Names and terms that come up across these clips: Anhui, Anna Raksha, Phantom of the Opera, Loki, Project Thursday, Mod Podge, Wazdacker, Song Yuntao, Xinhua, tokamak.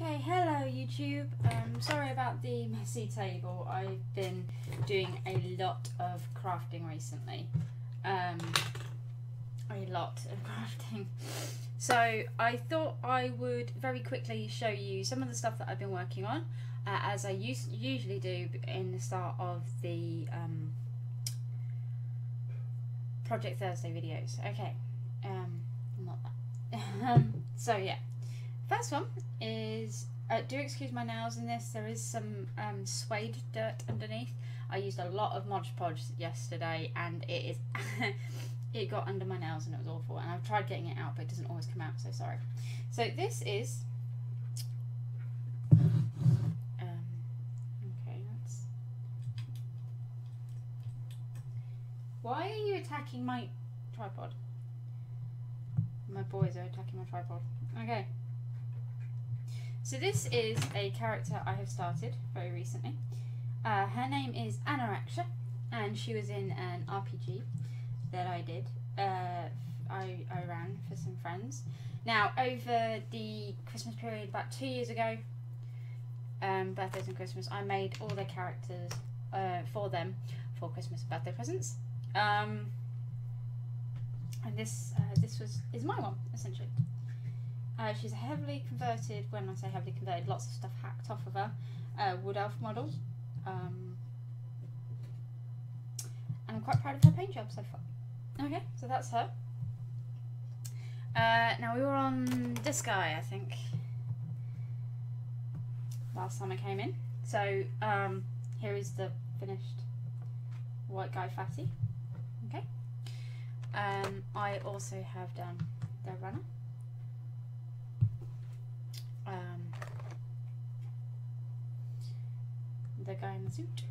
Okay, hello YouTube. Sorry about the messy table. I've been doing a lot of crafting recently. So I thought I would very quickly show you some of the stuff that I've been working on, as I usually do in the start of the Project Thursday videos. Okay, not that. So yeah. First one is, do excuse my nails in this, there is some suede dirt underneath. I used a lot of Mod Podge yesterday and it is, it got under my nails and it was awful, and I've tried getting it out but it doesn't always come out, so sorry. So this is, okay, that's, why are you attacking my tripod? My boys are attacking my tripod, okay. So this is a character I have started very recently. Her name is Anna Raksha, and she was in an RPG that I did. I ran for some friends. Now, over the Christmas period, about 2 years ago, birthdays and Christmas, I made all their characters for them for Christmas and birthday presents. And this is my one, essentially. She's heavily converted, when I say heavily converted, lots of stuff hacked off of her, wood elf model, and I'm quite proud of her paint job so far. Okay, so that's her. Now we were on this guy, I think, last time I came in, so here is the finished white guy fatty. Okay, I also have done the runner. The guy in the suit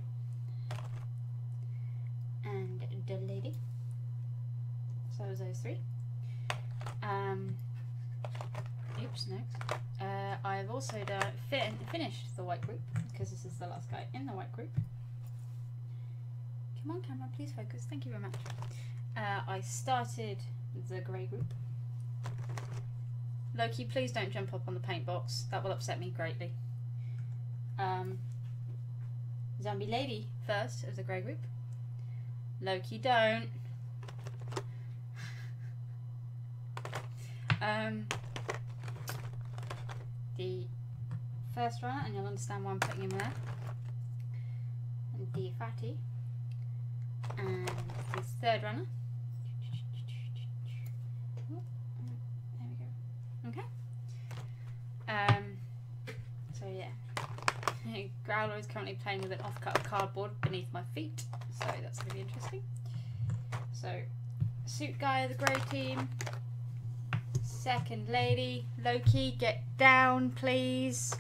and the lady, so it was those three. Oops, next. I've also done, finished the white group, because this is the last guy in the white group. Come on camera, please focus, thank you very much. I started the grey group. Loki, please don't jump up on the paint box. That will upset me greatly. Zombie Lady first of the grey group. Loki, don't. The first runner, and you'll understand why I'm putting him there. And the fatty. And the third runner. Okay. So yeah, Growler is currently playing with an off-cut of cardboard beneath my feet, so that's going to be interesting. So, suit guy of the grey team, second lady, Loki, get down, please.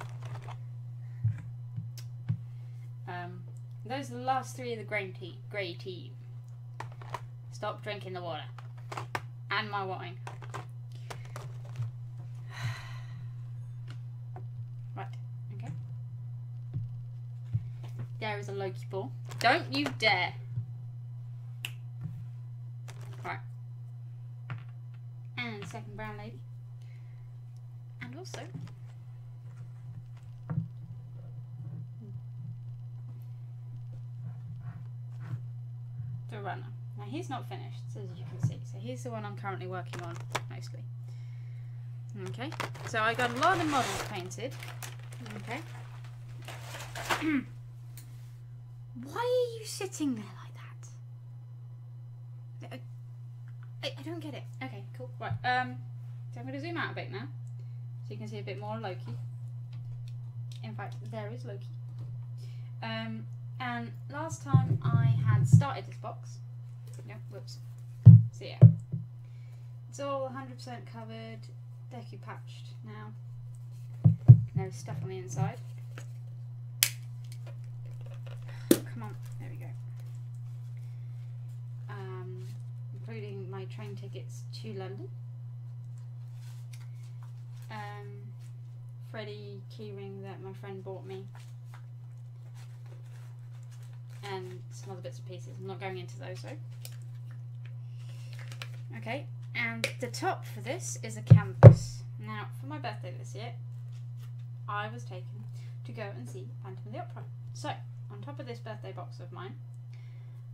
Those are the last three of the grey team. Stop drinking the water and my wine. There is a Loki ball. Don't you dare. Right. And second brown lady. And also the runner. Now he's not finished, so as you can see. So he's the one I'm currently working on mostly. Okay. So I got a lot of models painted. Okay. Why are you sitting there like that? I don't get it. Okay, cool. Right, so I'm going to zoom out a bit now, so you can see a bit more Loki. In fact, there is Loki. And last time I had started this box. No, whoops. So yeah, it's all 100% covered, decoupaged now. No stuff on the inside. Come on, there we go. Including my train tickets to London. Freddy keyring that my friend bought me. And some other bits and pieces. I'm not going into those though. Okay, and the top for this is a canvas. Now, for my birthday this year, I was taken to go and see Phantom of the Opera. So, on top of this birthday box of mine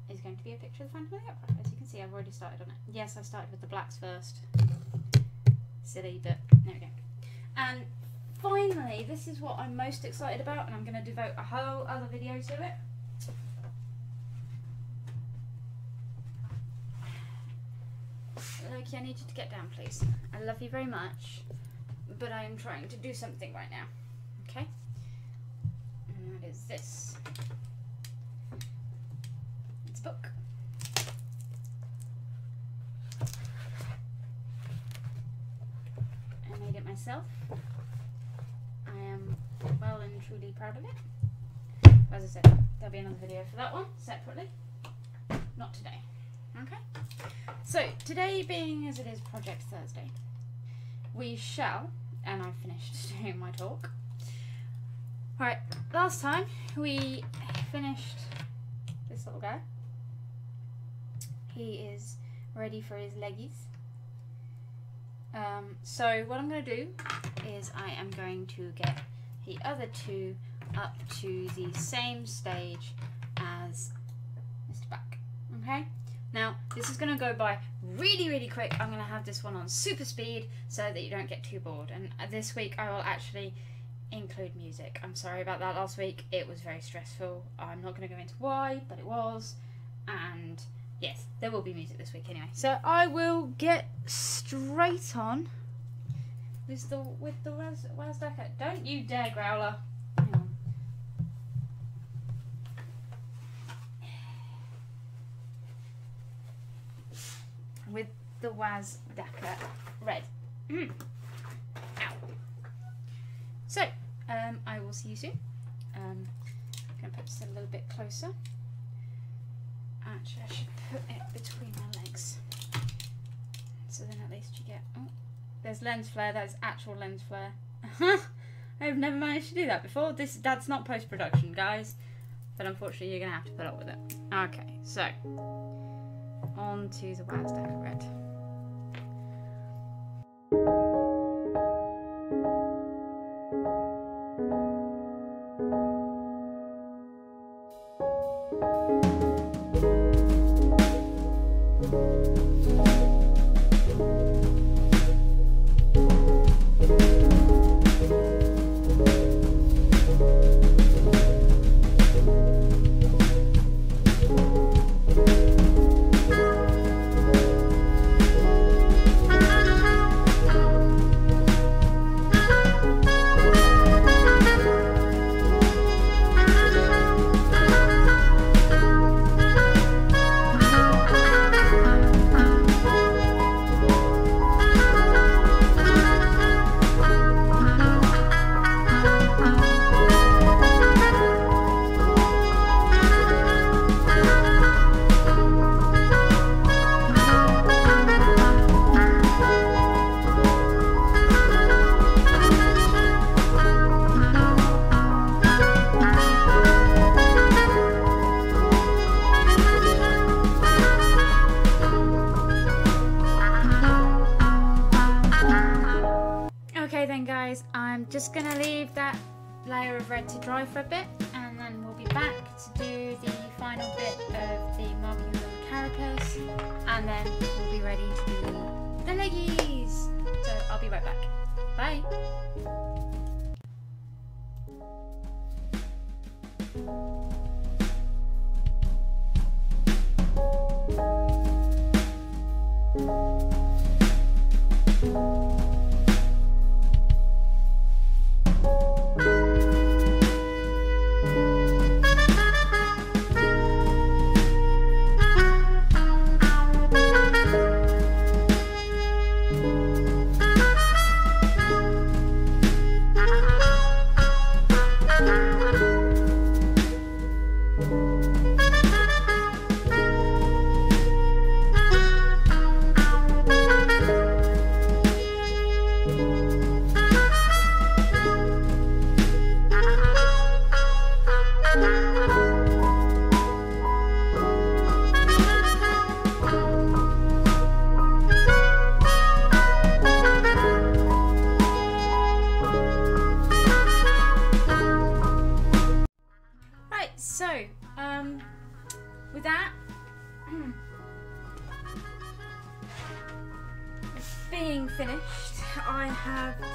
is going to be a picture of the Phantom of the Opera. As you can see, I've already started on it. Yes, I started with the blacks first. Silly, but there we go. And finally, this is what I'm most excited about, and I'm going to devote a whole other video to it. Loki, I need you to get down, please. I love you very much, but I am trying to do something right now. Okay? And that is this. It's a book. I made it myself. I am well and truly proud of it. As I said, there'll be another video for that one, separately. Not today. Okay? So, today being as it is Project Thursday, we shall, and I've finished doing my talk. Alright, last time we finished this little guy. He is ready for his leggies. So what I'm going to do is I am going to get the other two up to the same stage as Mr. Back, okay? Now, this is going to go by really, really quick. I'm going to have this one on super speed so that you don't get too bored. And this week I will actually include music. I'm sorry about that last week. It was very stressful. I'm not going to go into why, but it was. And yes, there will be music this week anyway. So I will get straight on with the Wazdacker. Don't you dare, Growler. With the Wazdacker red. Ow. So, I will see you soon. I'm going to put this a little bit closer. Actually, I should put it between my legs. So then at least you get... Oh, there's lens flare. That is actual lens flare. I've never managed to do that before. That's not post-production, guys. But unfortunately, you're going to have to put up with it. Okay, so... onto the Wazdacker red. I'm just going to leave that layer of red to dry for a bit, and then we'll be back to do the final bit of the marble and carapace, and then we'll be ready to do the leggies. So I'll be right back. Bye.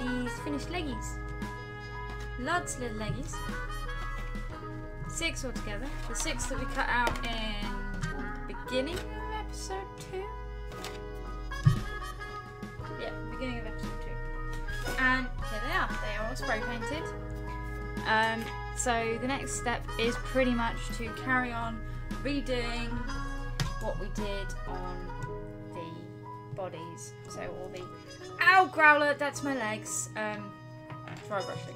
these finished leggings. Lots little leggings. 6 altogether. The 6 that we cut out in the beginning of episode 2. Yeah, beginning of episode 2. And here they are. They are all spray painted. So the next step is pretty much to carry on redoing what we did on the bodies. So all the... Ow, growler! That's my legs. Dry brushing.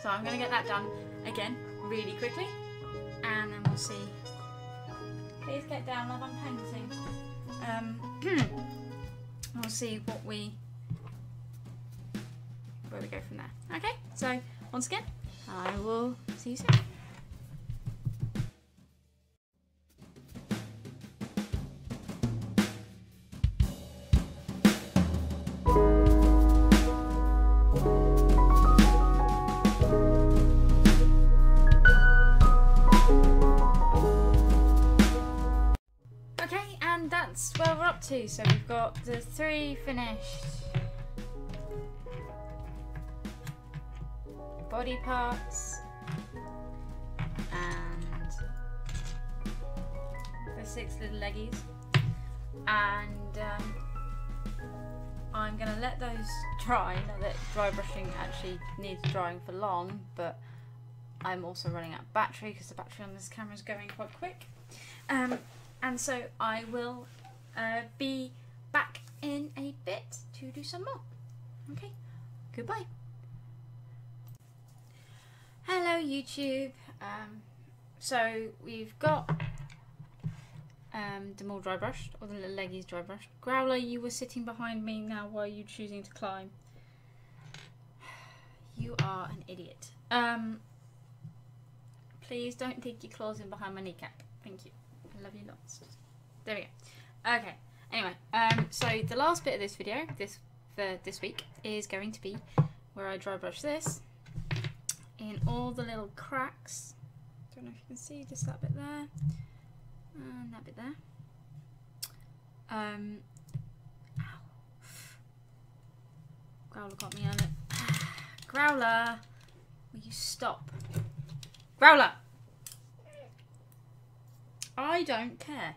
So I'm going to get that done again really quickly. And then we'll see. Please get down, love. I'm painting. We'll see what we... where we go from there. Okay, so once again... I will see you soon. Okay, and that's where we're up to. So we've got the 3 finished body parts and the 6 little leggies, and I'm going to let those dry. Not that dry brushing actually needs drying for long, but I'm also running out of battery because the battery on this camera is going quite quick, and so I will be back in a bit to do some more. Okay, goodbye. Hello YouTube, so we've got them all dry brushed, or the little leggies dry brushed. Growler, you were sitting behind me now, why are you choosing to climb? You are an idiot. Please don't dig your claws in behind my kneecap, thank you. I love you lots. There we go. Okay, anyway, so the last bit of this video, this week, is going to be where I dry brush this. In all the little cracks. Don't know if you can see, just that bit there and that bit there. Ow. Growler got me on it. Growler, will you stop? Growler! I don't care.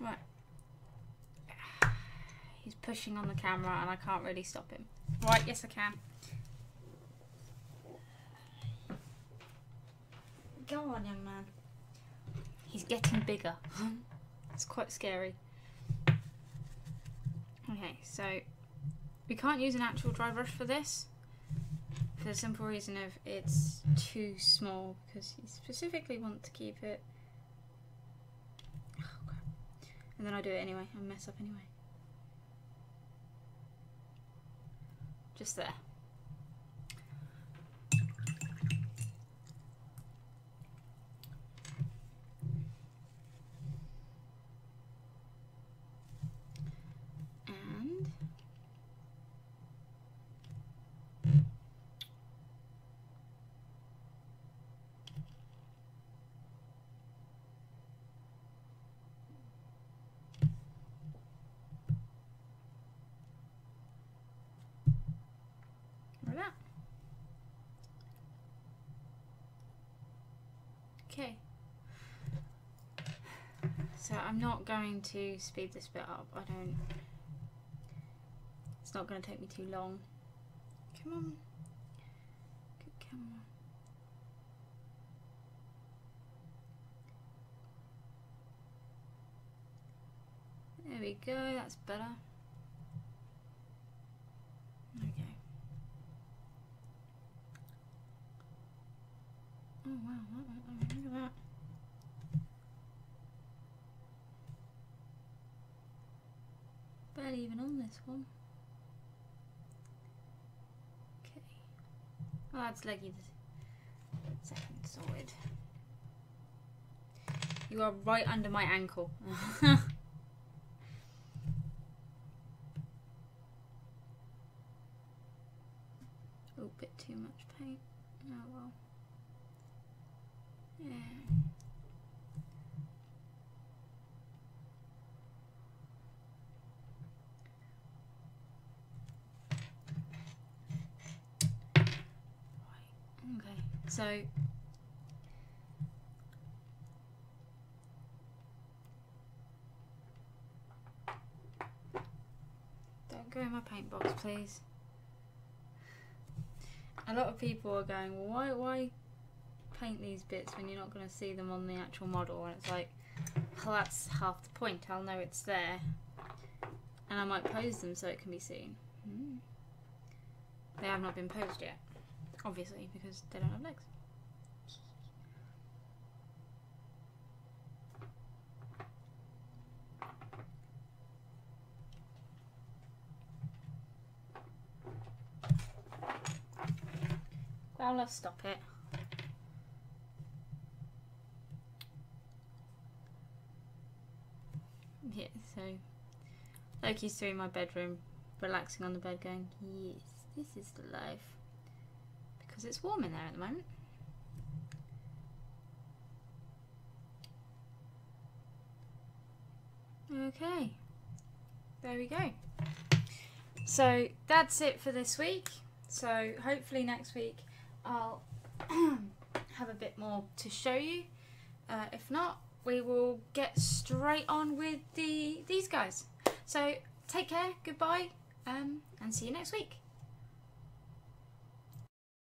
Right. He's pushing on the camera and I can't really stop him. Right, yes I can. Go on, young man. He's getting bigger. It's quite scary. Okay, so we can't use an actual dry brush for this for the simple reason of it's too small, because you specifically want to keep it. Oh, crap. And then I do it anyway and mess up anyway. Just there. Okay, so I'm not going to speed this bit up, it's not going to take me too long. Come on, good camera. There we go, that's better. Okay. Oh wow, look at that. Barely even on this one. Okay. Oh, that's leggy. Second sword. You are right under my ankle. Oh, bit too much paint. Oh well. Yeah. So don't go in my paint box, please. A lot of people are going, well, why paint these bits when you're not going to see them on the actual model? And it's like, well, that's half the point. I'll know it's there, and I might pose them so it can be seen. Mm. They have not been posed yet, obviously, because they don't have legs. Well, let's stop it. Yeah, so Loki's through my bedroom, relaxing on the bed, going, yes, this is the life. Because it's warm in there at the moment. Okay, there we go. So that's it for this week. So hopefully next week I'll have a bit more to show you. If not, we will get straight on with these guys. So take care, goodbye, and see you next week.